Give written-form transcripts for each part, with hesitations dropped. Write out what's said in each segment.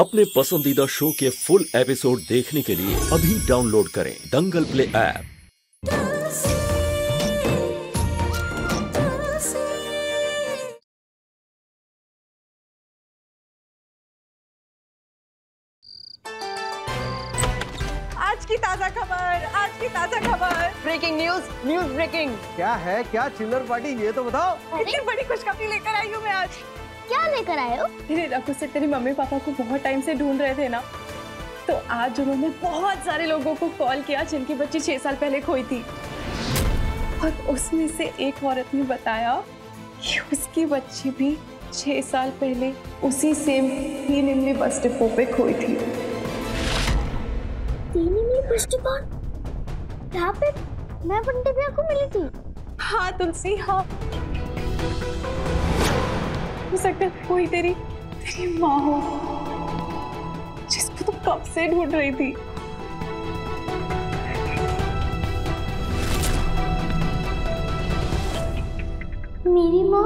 अपने पसंदीदा शो के फुल एपिसोड देखने के लिए अभी डाउनलोड करें दंगल प्ले ऐप। आज की ताजा खबर, ब्रेकिंग न्यूज ब्रेकिंग। क्या है, क्या चिल्लर पार्टी, ये तो बताओ। इतनी बड़ी खुशखबरी लेकर आई हूँ मैं आज। क्या लेकर आए हो? तेरे रखू से तेरी मम्मी पापा को बहुत टाइम से ढूंढ रहे थे ना, तो आज उन्होंने बहुत सारे लोगों को कॉल किया जिनकी बच्ची 6 साल पहले खोई थी, और उसमें से एक औरत ने बताया कि उसकी बच्ची भी 6 साल पहले उसी सेम 3 इमली बस डिपो पे खोई थी। 3 इमली बस डिपो यहाँ पे मैं बंटी भैया को मिली थी। हाँ तुलसी, हाँ, हो सकता है कोई तेरी माँ हो जिसको तुम तो कब से ढूंढ रही थी। मेरी माँ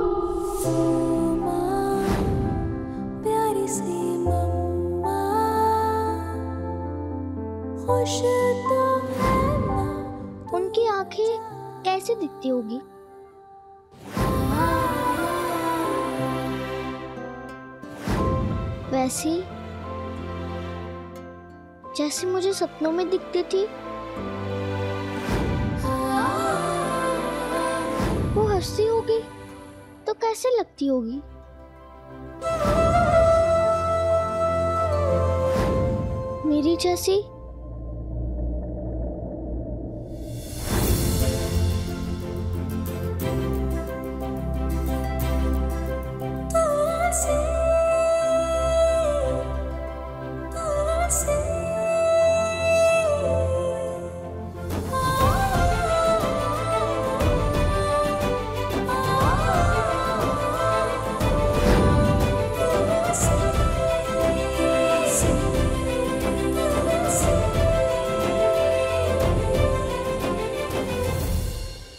प्यारी सी मम्मा, खुश तो है ना। उनकी आंखें कैसे दिखती होगी? वैसी जैसे मुझे सपनों में दिखती थी। वो हंसती होगी तो कैसे लगती होगी? मेरी जैसी?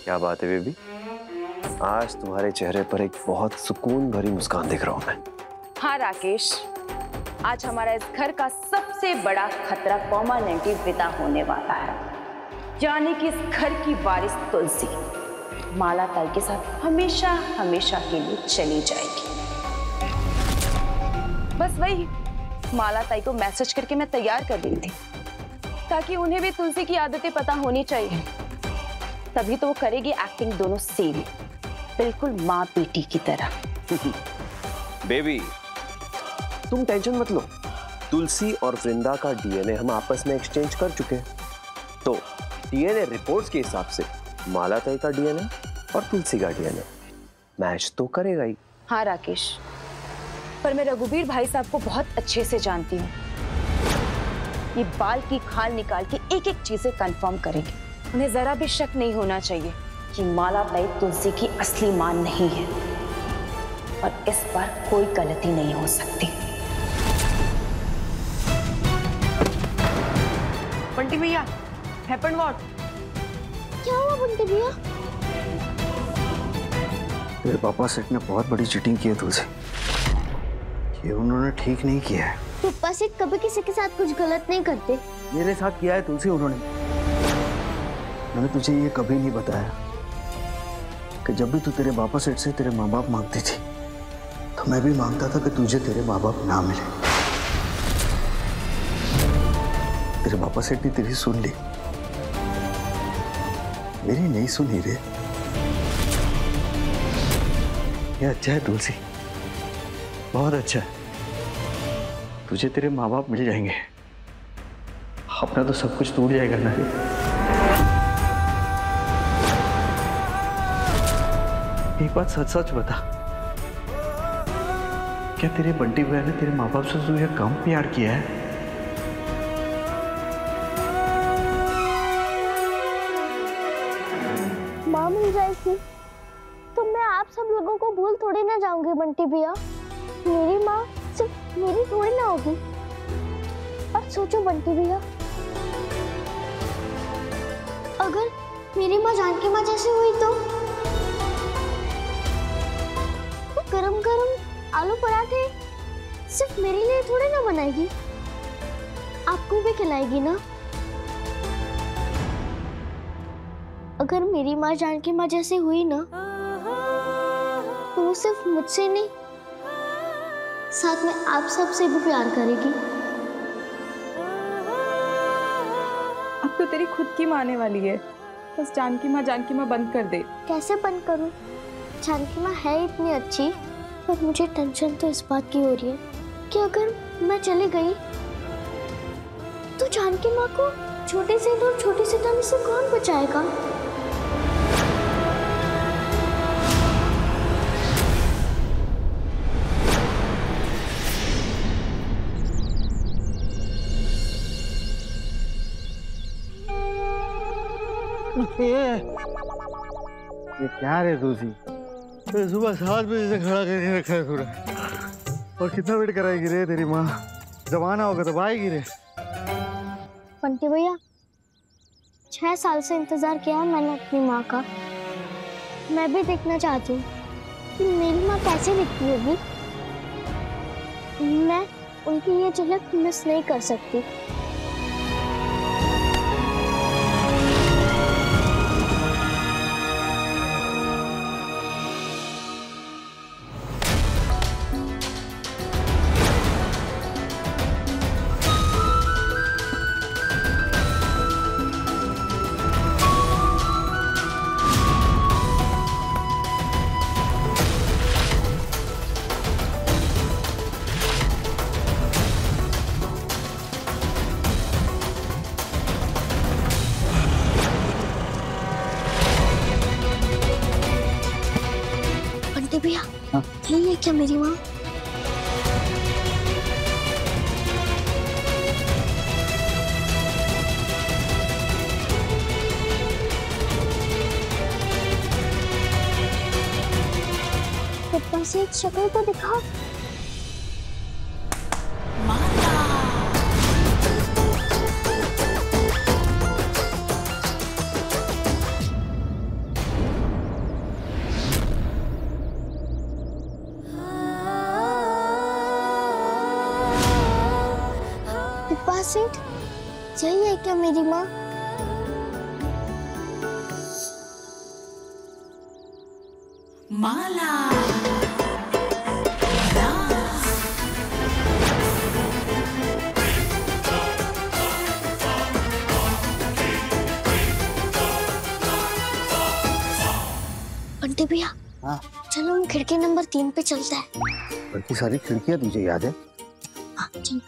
क्या बात है बेबी, आज तुम्हारे चेहरे पर एक बहुत सुकून भरी मुस्कान देख रहा हूं मैं। हाँ राकेश, आज हमारा इस घर का सबसे बड़ा खतरा परमानेंटली विदा होने वाला है, यानी कि इस घर की वारिस तुलसी माला ताई के साथ हमेशा हमेशा के लिए चली जाएगी। बस वही, माला ताई को मैसेज करके मैं तैयार कर रही थी ताकि उन्हें भी तुलसी की आदतें पता होनी चाहिए, तभी तो वो करेगी एक्टिंग दोनों सेम, बिल्कुल माँ बेटी की तरह। बेबी तुम टेंशन मत लो, तुलसी और वृंदा का डीएनए हम आपस में एक्सचेंज कर चुके हैं, तो डीएनए रिपोर्ट्स के हिसाब से माला ताई का डीएनए और तुलसी का डीएनए मैच तो करेगा ही। हाँ राकेश, पर मैं रघुवीर भाई साहब को बहुत अच्छे से जानती हूँ, ये बाल की खाल निकाल के एक एक चीजें कंफर्म करेंगे। उन्हें जरा भी शक नहीं होना चाहिए कि माला ताई तुलसी की असली मां नहीं है, और इस बार कोई गलती नहीं हो सकती। बंटी भैया, हैपेंड व्हाट? क्या हुआ बंटी भैया? तेरे पापा सेठ ने बहुत बड़ी चीटिंग की है तुलसी, ये उन्होंने ठीक नहीं किया है। पापा सेठ कभी किसी के साथ कुछ गलत नहीं करते। मेरे साथ किया है तुलसी उन्होंने। मैंने तुझे ये कभी नहीं बताया कि जब भी तू तेरे बापा सेठ से तेरे माँ बाप मांगती थी, तो मैं भी मांगता था कि तुझे तेरे माँ बाप ना मिले। तेरे बापा सेठ ने तेरी सुन ली, मेरी नहीं सुनी रे। ये अच्छा है तुलसी, बहुत अच्छा है, तुझे तेरे माँ बाप मिल जाएंगे, अपना तो सब कुछ टूट जाएगा ना। एक बात सच सच बता, क्या तेरे बंटी भैया ने तेरे माँ बाप से तुझे कम प्यार किया है? माँ मिल जाएगी तो मैं आप सब लोगों को भूल थोड़ी ना जाऊंगी बंटी भैया। मेरी माँ सिर्फ मेरी थोड़ी ना होगी। अब सोचो बंटी भैया, अगर मेरी माँ जानकी माँ जैसी हुई तो गरम गरम आलू पराठे सिर्फ मेरे लिए थोड़े ना बनाएगी, आपको भी खिलाएगी ना। अगर मेरी माँ जानकी माँ जैसी हुई ना, तो वो सिर्फ मुझसे नहीं, साथ में आप सब से भी प्यार करेगी। अब तो तेरी खुद की माँ आने वाली है, बस जानकी माँ बंद कर दे। कैसे बंद करूँ? जानकी माँ है इतनी अच्छी, पर मुझे टेंशन तो इस बात की हो रही है कि अगर मैं चले गई तो जानकी माँ को छोटे से और छोटी सी दम से कौन बचाएगा? ये क्या रे तुलसी, सुबह 7 बजे से खड़ा करके रखा है पूरा, और कितना वेट कराएगी रे तेरी माँ? जमाना होगा तब आएगी रे। पंटी भैया, 6 साल से इंतजार किया है मैंने अपनी माँ का। मैं भी देखना चाहती हूँ कि मेरी माँ कैसे दिखती होगी। मैं उनकी ये झलक मिस नहीं कर सकती। क्या मेरी माँ? ऊपर से एक शक्ल तो दिखाओ। यही है क्या मेरी माँ? माला पंटी भैया, चलो हम खिड़की नंबर 3 पे चलते हैं। बल्कि सारी खिड़कियाँ तुझे याद है? हाँ, चलो।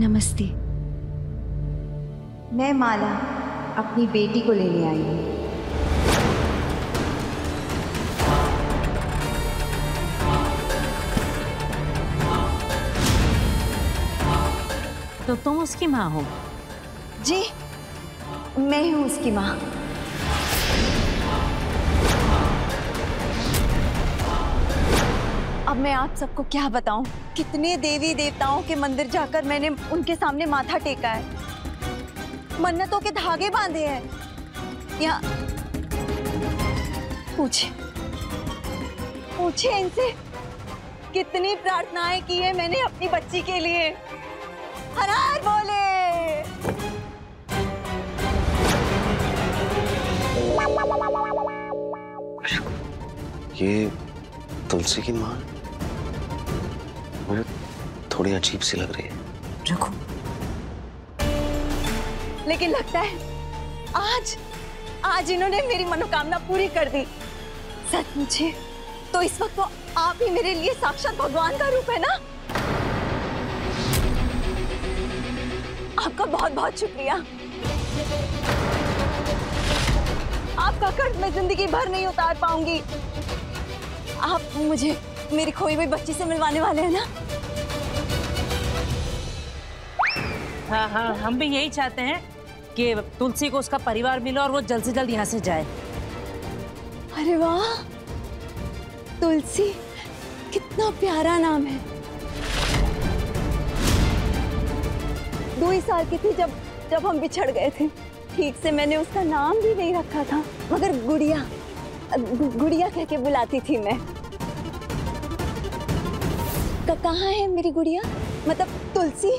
नमस्ते, मैं माला अपनी बेटी को लेने आई हूँ। तो तुम उसकी माँ हो? जी, मैं हूँ उसकी माँ। अब मैं आप सबको क्या बताऊं, कितने देवी देवताओं के मंदिर जाकर मैंने उनके सामने माथा टेका है, मन्नतों के धागे बांधे हैं। यहाँ पूछे इनसे, कितनी प्रार्थनाएं की है मैंने अपनी बच्ची के लिए। हर हर बोले। ये तुलसी की माँ मुझे थोड़ी अजीब सी लग रही है। रुको, लेकिन लगता है आज इन्होंने मेरी मनोकामना पूरी कर दी। सच मुझे तो इस वक्त तो आप ही मेरे लिए साक्षात भगवान का रूप है ना। आपका बहुत बहुत शुक्रिया। आपका कर्ज मैं जिंदगी भर नहीं उतार पाऊंगी। आप मुझे मेरी खोई हुई बच्ची से मिलवाने वाले हैं ना? हाँ हाँ, हम भी यही चाहते हैं कि तुलसी को उसका परिवार मिले और वो जल्द से जल्द यहाँ से जाए। अरे वाह, तुलसी कितना प्यारा नाम है। 2 ही साल की थी जब हम बिछड़ गए थे। ठीक से मैंने उसका नाम भी नहीं रखा था, मगर गुड़िया कह के बुलाती थी मैं। कहाँ है मेरी गुड़िया, मतलब तुलसी?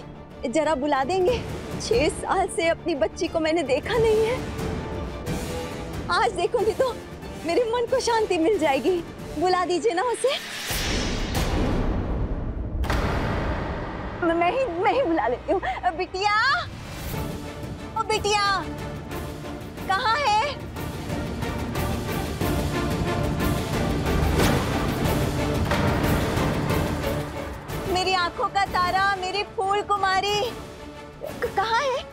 जरा बुला देंगे। 6 साल से अपनी बच्ची को मैंने देखा नहीं है। आज देखूंगी तो मेरे मन को शांति मिल जाएगी। बुला दीजिए ना उसे। मैं ही बुला लेती हूँ। बिटिया, ओ बिटिया, कहाँ है? मेरी आंखों का तारा, मेरी फूल कुमारी, कहाँ है?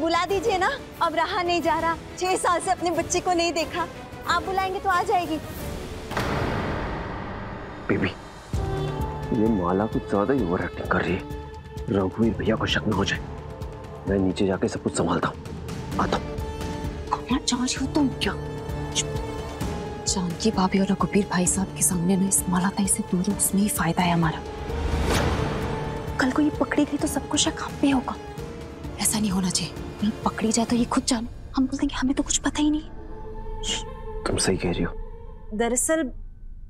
बुला दीजिए ना, अब रहा नहीं जा रहा। 6 साल से अपने बच्चे को नहीं देखा। आप बुलाएंगे तो आ जाएगी। बेबी, ये माला कुछ ज्यादा ही ओवर एक्टिंग कर रही है। रघुवीर भैया को शक न हो जाए। मैं नीचे जाके सब कुछ संभालता हूँ। आता हूँ। जांच हो तुम क्या? जानकी भाभी और रघुवीर भाई साहब के सामने ना इस मालाताई से दूर, उसमें ही फायदा है हमारा। कल को ये पकड़ी गई तो सबको शक हम पे होगा। ऐसा नहीं होना चाहिए। पकड़ी जाए तो ये खुद जाने, हम बोल देंगे हमें तो कुछ पता ही नहीं। तुम सही कह रही हो। दरअसल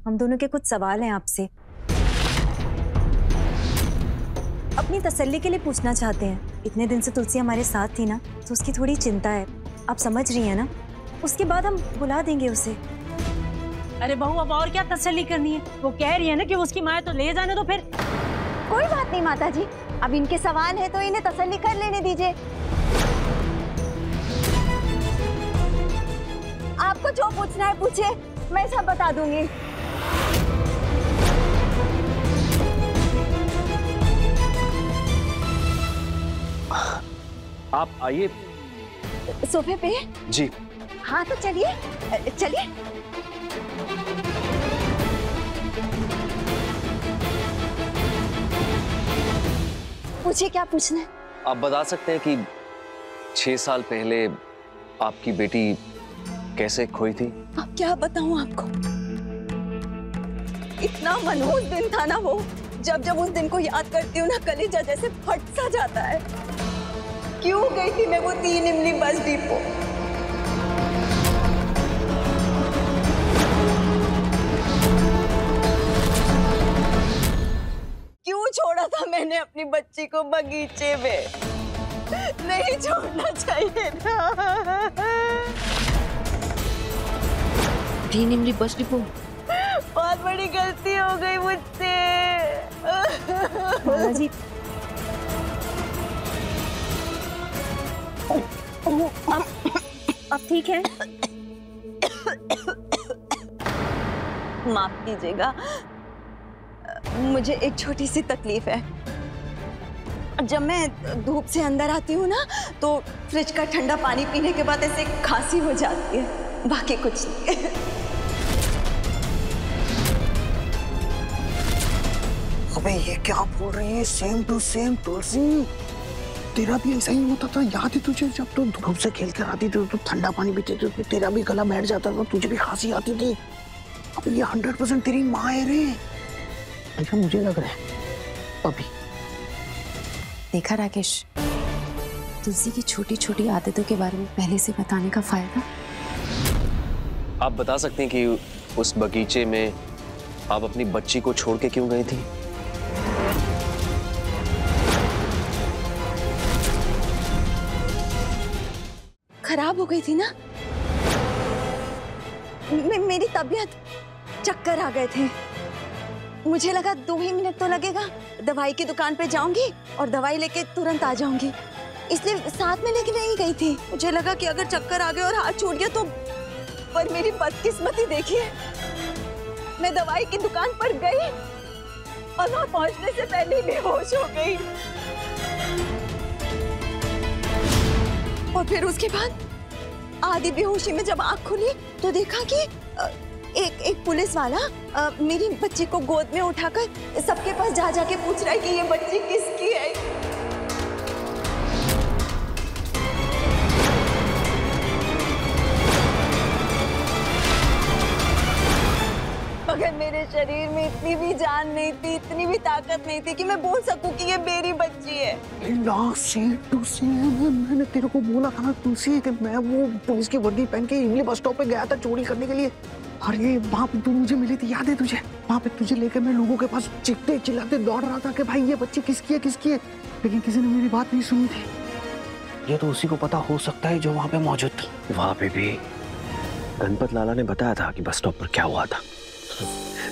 हम दोनों के कुछ सवाल हैं आपसे, अपनी तसल्ली के लिए पूछना चाहते हैं। इतने दिन से तुलसी हमारे साथ थी ना, तो उसकी थोड़ी चिंता है, आप समझ रही हैं ना? उसके बाद हम बुला देंगे उसे। अरे बहू, अब और क्या तसल्ली करनी है? वो कह रही है ना कि उसकी माँ है, तो ले जाने दो फिर। कोई बात नहीं माता जी, अब इनके सवाल है तो इन्हें तसल्ली कर लेने दीजिए। आपको जो पूछना है पूछिए, मैं सब बता दूंगी। आप आइए सोफे पे। जी हाँ, तो चलिए चलिए। पूछिए, क्या पूछना है? आप बता सकते हैं कि 6 साल पहले आपकी बेटी कैसे खोई थी? अब क्या बताऊं आपको, इतना मनहूस दिन था ना वो। जब उस दिन को याद करती हूँ ना, कलेजा जैसे फट सा जाता है। क्यों गई थी मैं वो 3 इमली बस डिपो? क्यों छोड़ा था मैंने अपनी बच्ची को बगीचे में? नहीं छोड़ना चाहिए था। 3 इमली बस डिपो, बहुत बड़ी गलती हो गई मुझसे। जी, अब ठीक है? माफ कीजिएगा, मुझे एक छोटी सी तकलीफ है। जब मैं धूप से अंदर आती हूँ ना, तो फ्रिज का ठंडा पानी पीने के बाद ऐसे खांसी हो जाती है, बाकी कुछ नहीं। अबे ये क्या बोल रही है? सेम टू सेम तुलसी, तेरा भी ऐसा ही होता था। याद है तुझे जब तुम धूप से खेल कर आती थी तो ठंडा पानी पीते थे, तेरा भी गला बैठ जाता था, तुझे भी खांसी आती थी। अब ये 100% तेरी माँ है रे। अच्छा, मुझे लग रहा है अभी देखा राकेश, तुलसी की छोटी छोटी आदतों के बारे में पहले से बताने का फायदा। आप बता सकते हैं कि उस बगीचे में आप अपनी बच्ची को छोड़ के क्यों गई थी? खराब हो गई थी ना, मेरी तबीयत, चक्कर आ गए थे। मुझे लगा 2 ही मिनट तो लगेगा, दवाई की दुकान पे जाऊंगी और दवाई लेके तुरंत आ जाऊंगी, इसलिए साथ में लेके नहीं गई थी। मुझे लगा कि अगर चक्कर आ गए और हाथ छूट गया तो, पर मेरी बदकिस्मती देखिए, मैं दवाई की दुकान पर गई और वहां पहुंचने से पहले बेहोश हो गई। और फिर उसके बाद आधी बेहोशी में जब आँख खुली तो देखा कि एक पुलिस वाला मेरी बच्ची को गोद में उठाकर सबके पास जा जाके पूछ रहा है कि ये बच्ची किसकी है। मगर मेरे शरीर में इतनी भी जान नहीं थी, इतनी भी ताकत नहीं थी कि मैं बोल सकूं कि ये मेरी बच्ची है। मैंने तेरे को बोला था ना तुलसी कि मैं वो पुलिस की वर्दी पहन के इमली बस स्टॉप पे गया था चोरी करने के लिए। अरे बाप, तू मुझे मिली थी, याद है तुझे? वहाँ पे तुझे लेकर मैं लोगों के पास चिखते चिल्लाते दौड़ रहा था कि भाई ये बच्ची किसकी है किसकी है, लेकिन किसी ने मेरी बात नहीं सुनी थी। ये तो उसी को पता हो सकता है जो वहाँ पे मौजूद थी। वहाँ पे भी गणपत लाला ने बताया था कि बस स्टॉप पर क्या हुआ था।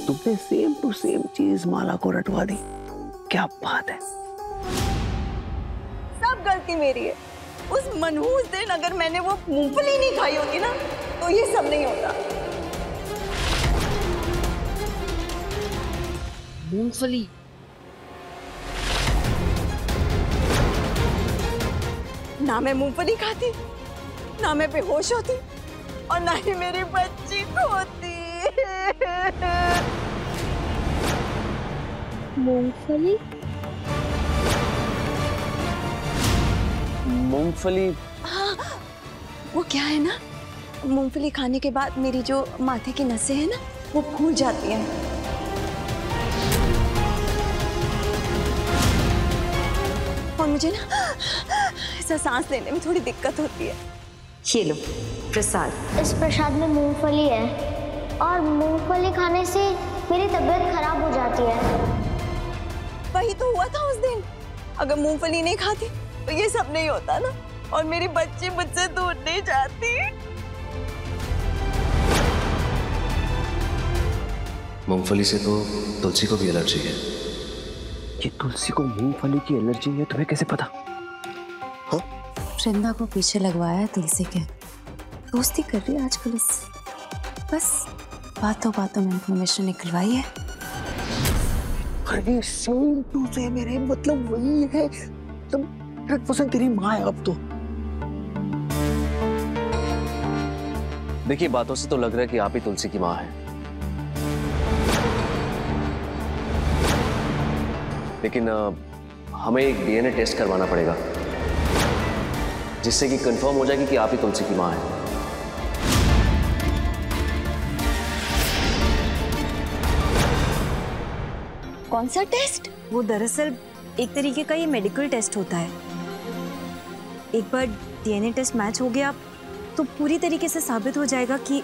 तुमने सेम टू सेम चीज माला को रटवा दी। क्या बात है, सब गलती मेरी है। उस मनहूस दिन अगर मैंने वो मूंगफली नहीं खाई होती ना तो ये सब नहीं होता। मूंगफली, ना मैं मूंगफली खाती, ना मैं बेहोश होती और ना ही मेरी बच्ची खोती। मूंगफली, मूंगफली, हाँ वो क्या है ना, मूंगफली खाने के बाद मेरी जो माथे की नसें हैं ना वो फूल जाती हैं। मुझे ना ऐसा सांस लेने में थोड़ी दिक्कत होती है। ये लो प्रसाद। इस प्रसाद में मूंगफली है और मूंगफली खाने से मेरी तबीयत खराब हो जाती है। वही तो हुआ था उस दिन। अगर मूंगफली नहीं खाती तो ये सब नहीं होता ना, और मेरी बच्ची मुझसे दूर नहीं जाती। मूंगफली से तो तुलसी को भी एलर्जी है। कि तुलसी को मूंगफली की एलर्जी है तुम्हें कैसे पता? हाँ? वृंदा को पीछे लगवाया तुलसी के। दोस्ती कर रही है आजकल इससे। बस बातों में इन्फॉर्मेशन निकलवाई है। अरे सेम टू सेम मेरे, मतलब वही है। तुम 100% तेरी माँ है अब तो। देखिए बातों से तो लग रहा है कि आप ही तुलसी की माँ है, लेकिन हमें एक डीएनए टेस्ट करवाना पड़ेगा जिससे कि कंफर्म हो जाएगी कि आप ही तुलसी की मां हैं। कौन सा टेस्ट? वो दरअसल एक तरीके का ये मेडिकल टेस्ट होता है। एक बार डीएनए टेस्ट मैच हो गया तो पूरी तरीके से साबित हो जाएगा कि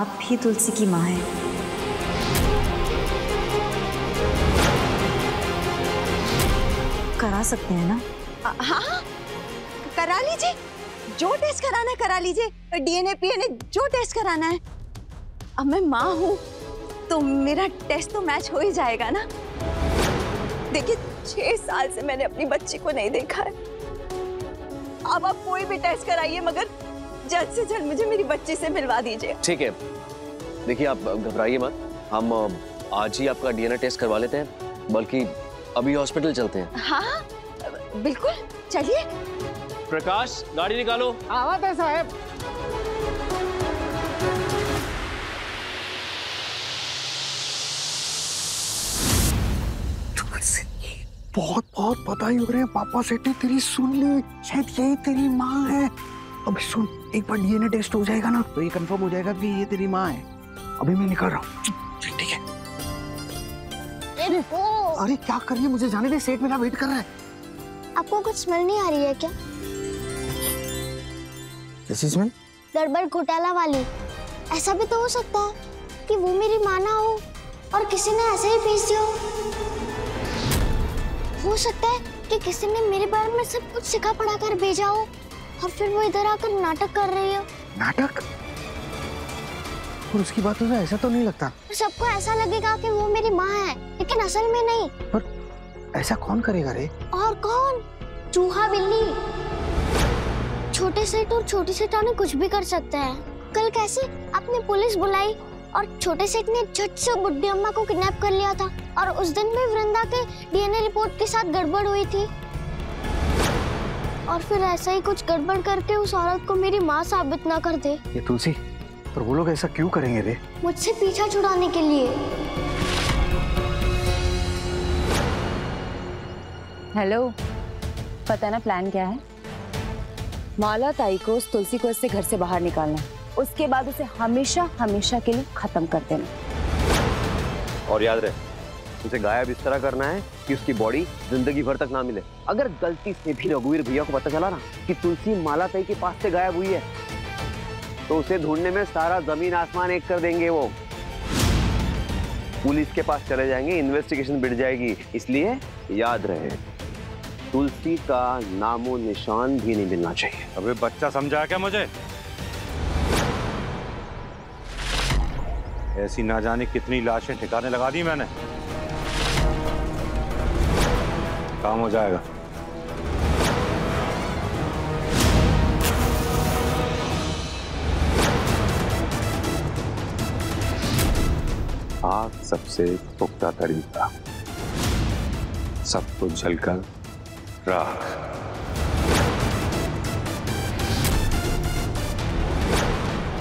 आप ही तुलसी की मां हैं। करा सकते हैं ना? हाँ करा लीजिए, जो टेस्ट कराना है करा लीजिए। डीएनए पीएनए जो टेस्ट कराना है। अब मैं माँ हूँ तो मेरा टेस्ट तो मैच हो ही जाएगा ना। देखिए 6 साल से मैंने अपनी बच्ची को नहीं देखा है। अब आप कोई भी टेस्ट कराइए मगर जल्द से जल्द मुझे मेरी बच्ची से मिलवा दीजिए। ठीक है, देखिए आप घबराइए मत, हम आज ही आपका डीएनए टेस्ट करवा लेते हैं, बल्कि अभी हॉस्पिटल चलते हैं। हाँ बिल्कुल चलिए। प्रकाश गाड़ी निकालो। आवाज़ है साहब। बहुत बहुत बधाई हो रहे हैं पापा सेठी, तेरी सुन ली, शायद यही तेरी माँ है। अभी सुन, एक बार डीएनए टेस्ट हो जाएगा ना तो ये कंफर्म हो जाएगा कि ये तेरी माँ है। अभी मैं निकल रहा हूँ। ठीक है। अरे क्या कर रही है, मुझे जाने दे, सेठ मेरा वेट कर रहा है। आपको कुछ स्मेल नहीं आ रही है क्या? कैसी स्मेल? गड़बड़ घोटाला वाली। ऐसा भी तो हो सकता है कि वो मेरी माँ ना हो और किसी ने ऐसे ही भेज दिया हो। सकता है कि किसी ने मेरे बारे में सब कुछ सिखा पढ़ा कर भेजा हो और फिर वो इधर आकर नाटक कर रही हो। नाटक? और उसकी बातों से ऐसा तो नहीं लगता। सबको ऐसा लगेगा कि वो मेरी माँ है लेकिन असल में नहीं। पर ऐसा कौन करेगा रे? और कौन? चूहा बिल्ली। छोटे सेठ और छोटी सेठानी कुछ भी कर सकते हैं। कल कैसे आपने पुलिस बुलाई और छोटे सेठ ने झट से बुड्ढी अम्मा को किडनैप कर लिया था, और उस दिन भी वृंदा के डीएनए रिपोर्ट के साथ गड़बड़ हुई थी। और फिर ऐसा ही कुछ गड़बड़ करके उस औरत को मेरी माँ साबित ना कर दे। ये तुलसी, पर वो लोग ऐसा क्यों करेंगे रे? मुझसे पीछा छुड़ाने के लिए। हेलो, पता ना प्लान क्या है? माला ताई को तुलसी को इससे घर से बाहर निकालना, उसके बाद उसे हमेशा हमेशा के लिए खत्म कर देना। और याद रहे, उसे गायब इस तरह करना है कि उसकी बॉडी जिंदगी भर तक ना मिले। अगर गलती से भी रघुवीर भैया को पता चला ना कि तुलसी माला ताई के पास से गायब हुई है, तो उसे ढूंढने में सारा जमीन आसमान एक कर देंगे। वो पुलिस के पास चले जाएंगे, इन्वेस्टिगेशन बढ़ जाएगी। इसलिए याद रहे, तुलसी का नामो निशान भी नहीं मिलना चाहिए। अबे बच्चा समझाया क्या मुझे? ऐसी ना जाने कितनी लाशें ठिकाने लगा दी मैंने। काम हो जाएगा। आग सबसे पुख्ता तरीका, सब कुछ जलकर राख।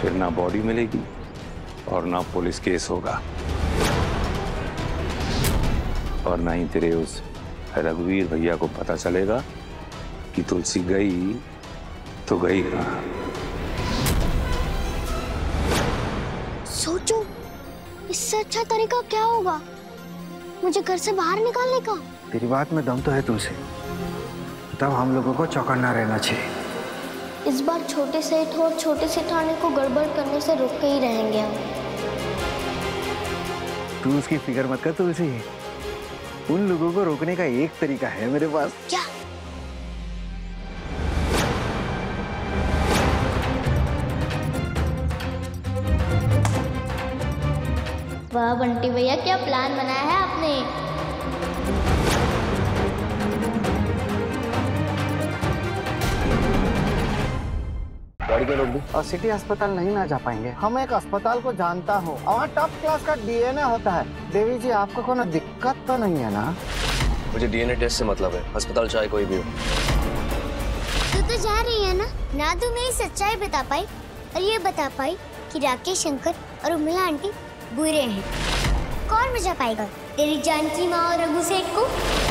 फिर ना बॉडी मिलेगी और ना पुलिस केस होगा और ना ही तेरे उस रघुवीर भैया को पता चलेगा कि तुलसी गई तो गई कहाँ। सोचो, इससे अच्छा तरीका क्या होगा मुझे घर से बाहर निकालने का? तेरी बात में दम तो है तुलसी, तब हम लोगों को चौकन्ना रहना चाहिए। इस बार छोटे सेठ और छोटे सेठानी को गड़बड़ करने से रुक के ही रहेंगे हम। तू उसकी फिक्र मत कर तुलसी, उन लोगों को रोकने का एक तरीका है मेरे पास। क्या? वाह बंटी भैया, क्या प्लान बनाया है आपने। गाड़ी के लोग भी और सिटी अस्पताल नहीं ना जा पाएंगे। हम एक अस्पताल को जानता हूँ, वहाँ टॉप क्लास का डीएनए होता है। देवी जी, आपको कोई दिक्कत तो नहीं है ना? मुझे डीएनए टेस्ट से मतलब है, अस्पताल चाहे कोई भी हो। तो जा रही है ना? ना तो मेरी सच्चाई बता पाई और ये बता पाई कि राकेश शंकर और उमिला आंटी बुरे हैं। कौन बचा पाएगा तेरी जानकी माँ और रघु सेठ को?